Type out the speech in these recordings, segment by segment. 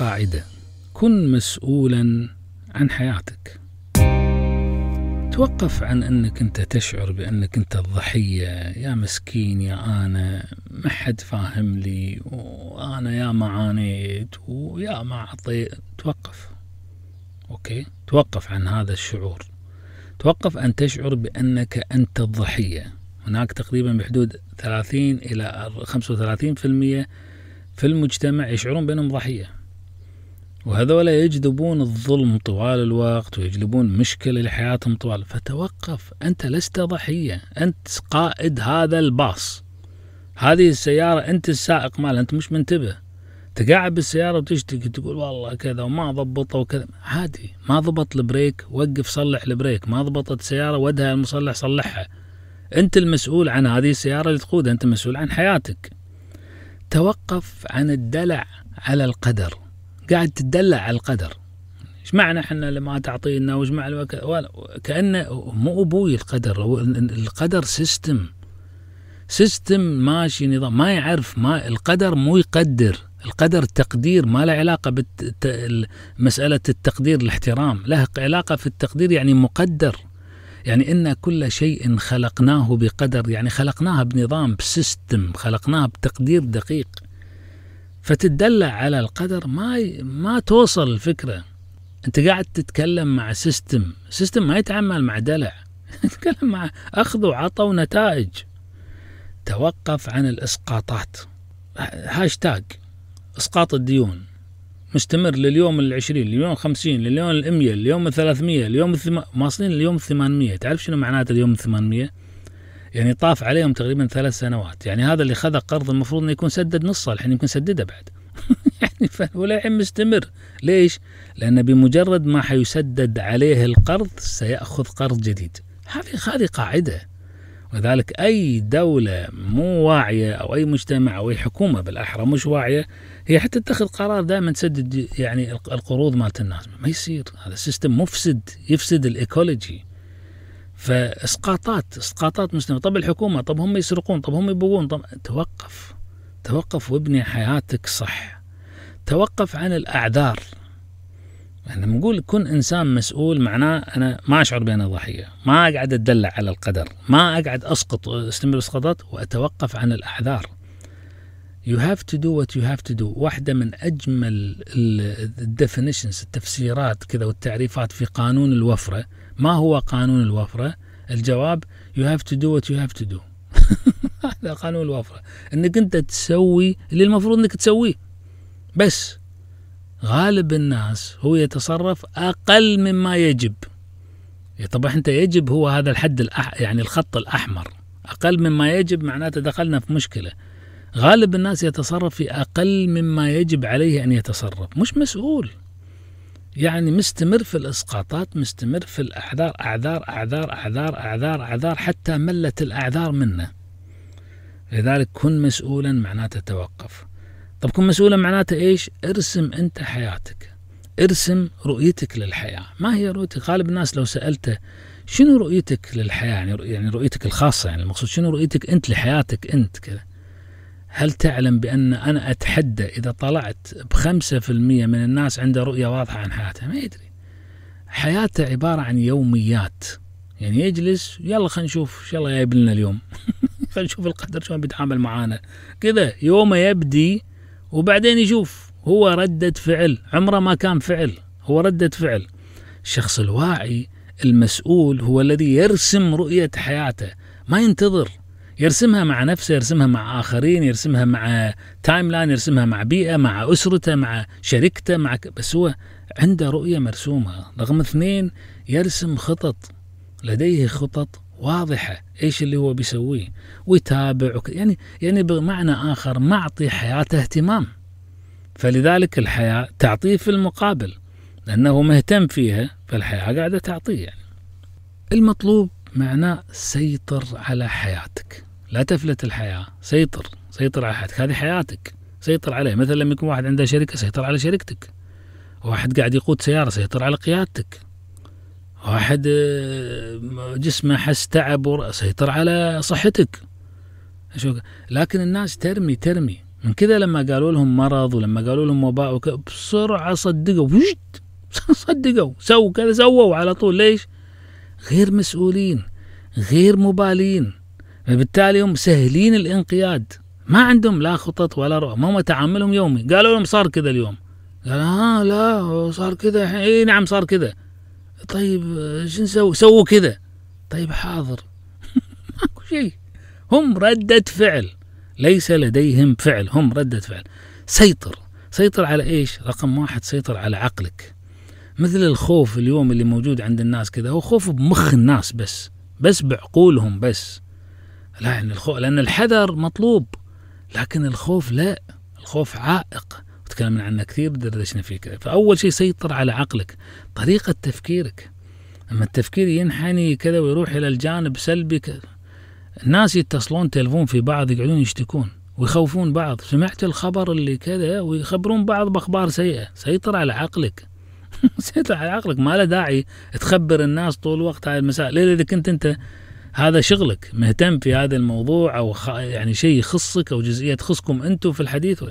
قاعدة: كن مسؤولا عن حياتك. توقف عن أنك أنت تشعر بأنك أنت الضحية، يا مسكين يا أنا ما حد فاهم لي، وأنا يا ما عانيت ويا ما عطيت. توقف، أوكي؟ توقف عن هذا الشعور. توقف أن تشعر بأنك أنت الضحية. هناك تقريبا بحدود 30 إلى 35% في المجتمع يشعرون بأنهم ضحية، وهذولا يجذبون الظلم طوال الوقت ويجلبون مشكلة لحياتهم طوال. فتوقف، أنت لست ضحية، أنت قائد هذا الباص، هذه السيارة، أنت السائق مالها، أنت مش منتبه، تقاعد بالسيارة وتشتكي تقول والله كذا وما ضبطه وكذا. عادي، ما ضبط البريك وقف صلح البريك، ما ضبطت السيارة ودها المصلح صلحها. أنت المسؤول عن هذه السيارة اللي تقودها، أنت مسؤول عن حياتك. توقف عن الدلع على القدر، قاعد تدلع على القدر. ايش معنى احنا لما تعطينا وش معنى كأنه مو ابوي القدر. القدر سيستم ماشي، نظام ما يعرف. ما القدر مو يقدر، القدر تقدير، ما له علاقه مساله التقدير الاحترام، له علاقه في التقدير، يعني مقدر، يعني ان كل شيء خلقناه بقدر، يعني خلقناها بنظام، بسيستم، خلقناها بتقدير دقيق. فتدلع على القدر ما توصل الفكرة. انت قاعد تتكلم مع سيستم ما يتعامل مع دلع، يتكلم مع اخذ وعطى ونتائج. توقف عن الاسقاطات. هاشتاج اسقاط الديون مستمر لليوم 20، لليوم 50، لليوم 100، لليوم 300، لليوم ماصلين لليوم 800. تعرف شنو معناته اليوم 800؟ يعني طاف عليهم تقريبا 3 سنوات، يعني هذا اللي خذ قرض المفروض انه يكون سدد نصه، الحين يمكن سدده بعد. يعني فالحين مستمر. ليش؟ لأن بمجرد ما حيسدد عليه القرض سيأخذ قرض جديد. هذه قاعدة. وذلك أي دولة مو واعية أو أي مجتمع أو أي حكومة بالأحرى مش واعية، هي حتى تتخذ قرار دائما تسدد يعني القروض مالت الناس. ما يصير، هذا السيستم مفسد، يفسد الإيكولوجي. فاسقاطات مستمرة. طب الحكومة، طب هم يسرقون، طب هم يبغون، طب توقف وابني حياتك صح. توقف عن الأعذار. احنا بنقول كن إنسان مسؤول، معناه أنا ما أشعر بأني ضحية، ما أقعد أدلع على القدر، ما أقعد أسقط، أستمر إسقاطات، وأتوقف عن الأعذار. You have to do what you have to do. واحدة من أجمل الديفينيشنز، التفسيرات كذا والتعريفات في قانون الوفرة. ما هو قانون الوفرة؟ الجواب you have to do what you have to do. هذا قانون الوفرة، انك انت تسوي اللي المفروض انك تسويه. بس غالب الناس هو يتصرف اقل مما يجب. طبعا انت يجب هو هذا الحد يعني الخط الاحمر. اقل مما يجب معناته دخلنا في مشكلة. غالب الناس يتصرف في اقل مما يجب عليه ان يتصرف، مش مسؤول. يعني مستمر في الإسقاطات، مستمر في الأعذار، أعذار أعذار أعذار أعذار أعذار حتى ملت الأعذار منه. لذلك كن مسؤولا معناته توقف. طب كن مسؤولا معناته إيش؟ ارسم أنت حياتك، ارسم رؤيتك للحياة. ما هي رؤيتك؟ غالب الناس لو سألته شنو رؤيتك للحياة، يعني رؤيتك الخاصة، يعني المقصود شنو رؤيتك أنت لحياتك أنت كذا. هل تعلم بأن أنا أتحدى إذا طلعت ب5% من الناس عنده رؤية واضحة عن حياته؟ ما يدري. حياته عبارة عن يوميات، يعني يجلس يلا خلينا نشوف إن شاء الله جايب لنا اليوم. خلينا نشوف القدر شلون بيتعامل معانا كذا. يومه يبدي وبعدين يشوف هو ردة فعل، عمره ما كان فعل، هو ردة فعل. الشخص الواعي المسؤول هو الذي يرسم رؤية حياته، ما ينتظر، يرسمها مع نفسه، يرسمها مع آخرين، يرسمها مع تايم لاين، يرسمها مع بيئة، مع أسرته، مع شركته، مع بس هو عنده رؤية مرسومة. رقم 2 يرسم خطط، لديه خطط واضحة إيش اللي هو بيسويه ويتابع يعني بمعنى آخر معطي حياته اهتمام. فلذلك الحياة تعطيه في المقابل، لأنه مهتم فيها فالحياة قاعدة تعطيه. يعني المطلوب معناه سيطر على حياتك، لا تفلت الحياة، سيطر على حياتك، هذه حياتك سيطر عليها. مثلا لما يكون واحد عنده شركة سيطر على شركتك، واحد قاعد يقود سيارة سيطر على قيادتك، واحد جسمه حس تعب سيطر على صحتك. لكن الناس ترمي من كذا لما قالوا لهم مرض ولما قالوا لهم وباء بسرعه صدقوا، صدقوا سووا كذا، سووا على طول. ليش؟ غير مسؤولين، غير مبالين، فبالتالي هم سهلين الانقياد، ما عندهم لا خطط ولا رؤى، ما هم تعاملهم يومي. قالوا لهم صار كذا اليوم، قال لا صار كذا، اي نعم صار كذا، طيب شو نسوي؟ سووا كذا، طيب حاضر. ماكو شيء، هم ردة فعل، ليس لديهم فعل، هم ردة فعل. سيطر، سيطر على ايش؟ رقم واحد سيطر على عقلك. مثل الخوف اليوم اللي موجود عند الناس كذا، هو خوف بمخ الناس بس بعقولهم بس. لا يعني الخوف، لأن الحذر مطلوب، لكن الخوف لا، الخوف عائق، تكلمنا عنه كثير، دردشنا فيه كذا. فأول شيء سيطر على عقلك، طريقة تفكيرك. أما التفكير ينحني كذا ويروح إلى الجانب سلبي كذا. الناس يتصلون تلفون في بعض، يقعدون يشتكون ويخوفون بعض، سمعت الخبر اللي كذا، ويخبرون بعض بأخبار سيئة. سيطر على عقلك. سيطر على عقلك، ما له داعي تخبر الناس طول الوقت هاي المسائل. ليه؟ إذا كنت أنت هذا شغلك، مهتم في هذا الموضوع، أو يعني شيء يخصك أو جزئية تخصكم أنتم في الحديث.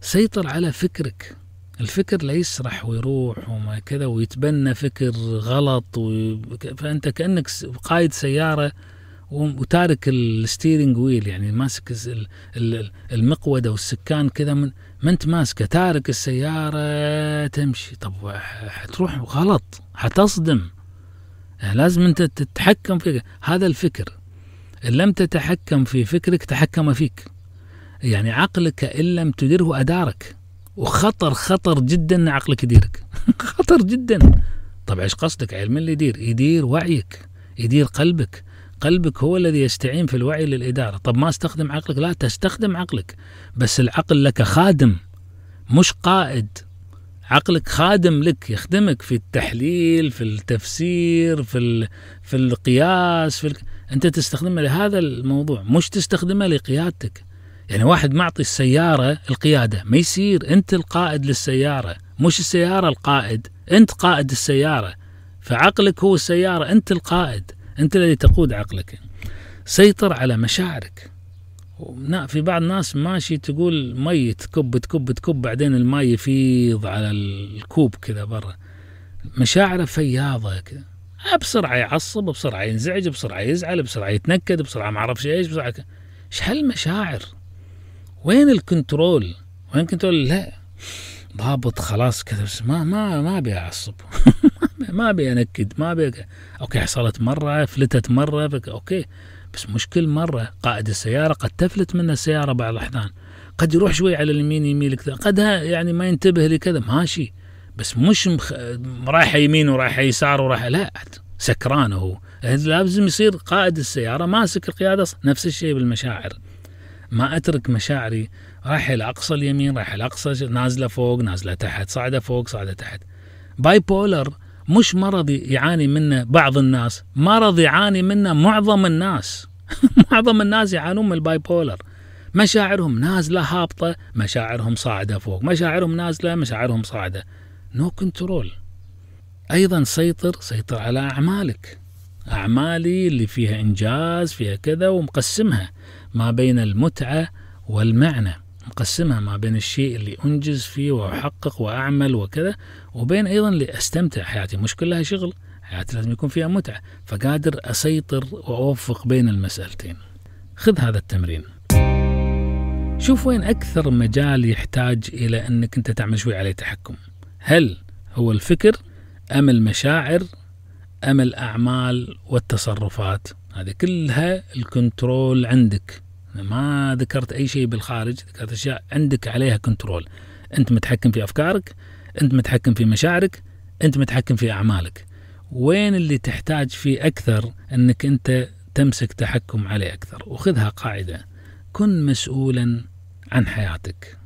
سيطر على فكرك، الفكر لا يسرح ويروح وما كذا ويتبنى فكر غلط فأنت كأنك قائد سيارة وتارك الستيرنج ويل، يعني ماسك المقودة والسكان كذا، ما أنت ماسكه، تارك السيارة تمشي. طب حتروح غلط، حتصدم، يعني لازم أنت تتحكم فيك. هذا الفكر إن لم تتحكم في فكرك تحكم فيك، يعني عقلك إن لم تديره أدارك، وخطر خطر جدا أن عقلك يديرك. خطر جدا. طبعا إيش قصدك؟ علم اللي يدير، يدير وعيك، يدير قلبك، قلبك هو الذي يستعين في الوعي للإدارة. طب ما استخدم عقلك؟ لا تستخدم عقلك، بس العقل لك خادم مش قائد. عقلك خادم لك، يخدمك في التحليل، في التفسير، في القياس، أنت تستخدمه لهذا الموضوع، مش تستخدمه لقيادتك. يعني واحد معطي السيارة القيادة، ما يصير، أنت القائد للسيارة، مش السيارة القائد، أنت قائد السيارة، فعقلك هو السيارة، أنت القائد، أنت الذي تقود عقلك. سيطر على مشاعرك. في بعض الناس ماشي تقول مي، تكب تكب تكب، بعدين الماء يفيض على الكوب كذا برا، مشاعره فياضة كذا، بسرعة يعصب، بسرعة ينزعج، بسرعة يزعل، بسرعة يتنكد، بسرعة ما أعرفش إيش، بسرعة كذا. إيش هالمشاعر؟ وين الكنترول؟ وين الكنترول؟ لا، ضابط خلاص كذا، بس ما ابي اعصب. ما ابي انكد، ما ابي. اوكي حصلت مره، فلتت مره، اوكي، بس مش كل مره. قائد السياره قد تفلت منه السياره بعض الاحيان، قد يروح شوي على اليمين يميل كذا، قد يعني ما ينتبه لكذا، ماشي، بس مش رايحه يمين ورايحه يسار ورايحه، لا، سكران هو. لازم يصير قائد السياره ماسك القياده. نفس الشيء بالمشاعر، ما أترك مشاعري رايحة إلى أقصى اليمين، رايحة إلى أقصى، نازلة فوق، نازلة تحت، صاعدة فوق، صاعدة تحت. باي بولر مش مرض يعاني منه بعض الناس، مرض يعاني منه معظم الناس. معظم الناس يعانون من الباي بولر، مشاعرهم نازلة هابطة، مشاعرهم صاعدة فوق، مشاعرهم نازلة، مشاعرهم صاعدة، نو كنترول. أيضا سيطر على أعمالك. أعمالي اللي فيها إنجاز، فيها كذا، ومقسمها ما بين المتعة والمعنى، مقسمها ما بين الشيء اللي أنجز فيه وأحقق وأعمل وكذا، وبين أيضا اللي أستمتع. حياتي مش كلها شغل، حياتي لازم يكون فيها متعة، فقادر أسيطر وأوفق بين المسألتين. خذ هذا التمرين، شوف وين أكثر مجال يحتاج إلى أنك أنت تعمل شوي عليه تحكم. هل هو الفكر أم المشاعر أم الأعمال والتصرفات؟ هذه كلها الكنترول عندك. ما ذكرت أي شيء بالخارج، ذكرت أشياء عندك عليها كنترول. أنت متحكم في أفكارك، أنت متحكم في مشاعرك، أنت متحكم في أعمالك. وين اللي تحتاج فيه أكثر أنك أنت تمسك تحكم عليه أكثر؟ وخذها قاعدة، كن مسؤولا عن حياتك.